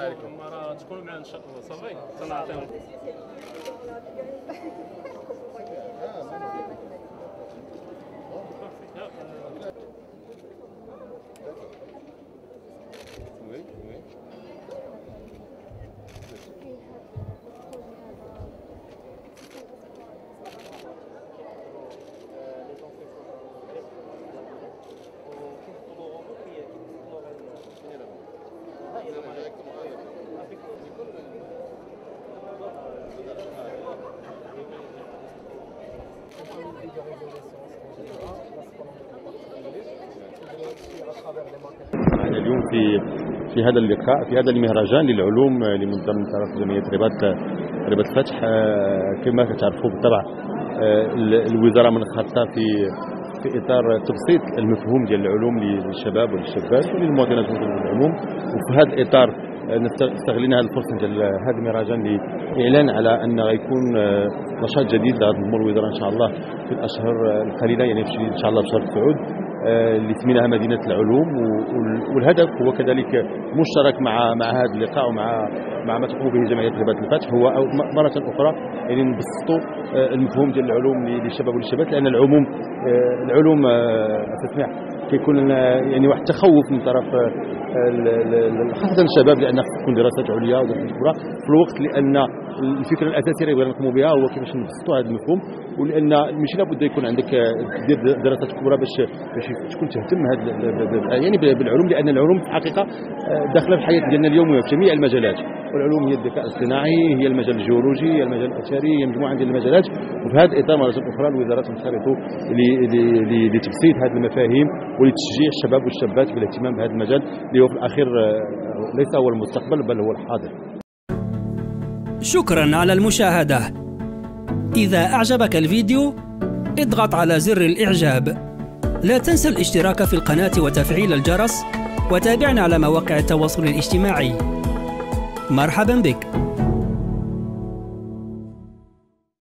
عليكم. راه تكون معنا ان شاء الله. صافي تنعطيهم. احنا اليوم في هذا اللقاء في هذا المهرجان للعلوم لمنظمة من طرف جمعية رباط الفتح. كما كتعرفوا بالطبع الوزارة منخرطة في اطار تبسيط المفهوم ديال العلوم للشباب والشابات وللمواطنات بالعموم. وفي هذا الاطار استغلينا هذه الفرصه ديال هذا المهرجان لاعلان على ان غيكون نشاط جديد لتنظموا الوزاره ان شاء الله في الاشهر القليله، يعني ان شاء الله في شهر 9 اللي سميناها مدينه العلوم. والهدف هو كذلك مشترك مع هذا اللقاء ومع ما تقوم به جمعيه رباط الفتح، هو مره اخرى يعني نبسطوا المفهوم ديال العلوم للشباب والشابات، لان العلوم كيكون يعني واحد التخوف من طرف خاصه الشباب، لان تكون دراسات عليا ودراسات كبرى في الوقت، لان الفكره الاساسيه اللي بغينا نقوموا بها هو كيفاش نبسطوا هذا المفهوم، ولان ماشي لابد يكون عندك دير دراسات كبرى باش تكون تهتم يعني بالعلوم، لان العلوم في الحقيقه داخله في الحياه ديالنا اليوميه في جميع المجالات. والعلوم هي الذكاء الاصطناعي، هي المجال الجيولوجي، هي المجال الاثري، هي مجموعه ديال المجالات. وفي هذا الاطار مره اخرى الوزاره تنخرطوا لتبسيط هذه المفاهيم ولتشجيع الشباب والشابات بالاهتمام بهذا المجال اللي هو في الاخير ليس هو المستقبل بل هو الحاضر. شكرا على المشاهدة. إذا أعجبك الفيديو اضغط على زر الإعجاب. لا تنسى الاشتراك في القناة وتفعيل الجرس، وتابعنا على مواقع التواصل الاجتماعي. مرحبا بك.